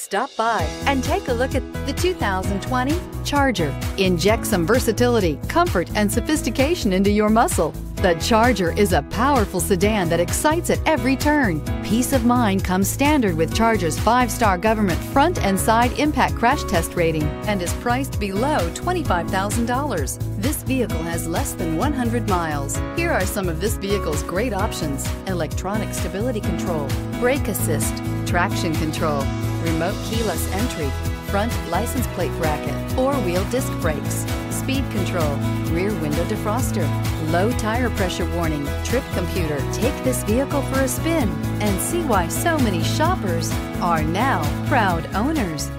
Stop by and take a look at the 2020 Charger. Inject some versatility, comfort, and sophistication into your muscle. The Charger is a powerful sedan that excites at every turn. Peace of mind comes standard with Charger's 5-star government front and side impact crash test rating and is priced below $25,000. This vehicle has less than 100 miles. Here are some of this vehicle's great options: electronic stability control, brake assist, traction control, remote keyless entry, front license plate bracket, four-wheel disc brakes, speed control, rear window defroster, low tire pressure warning, trip computer. Take this vehicle for a spin and see why so many shoppers are now proud owners.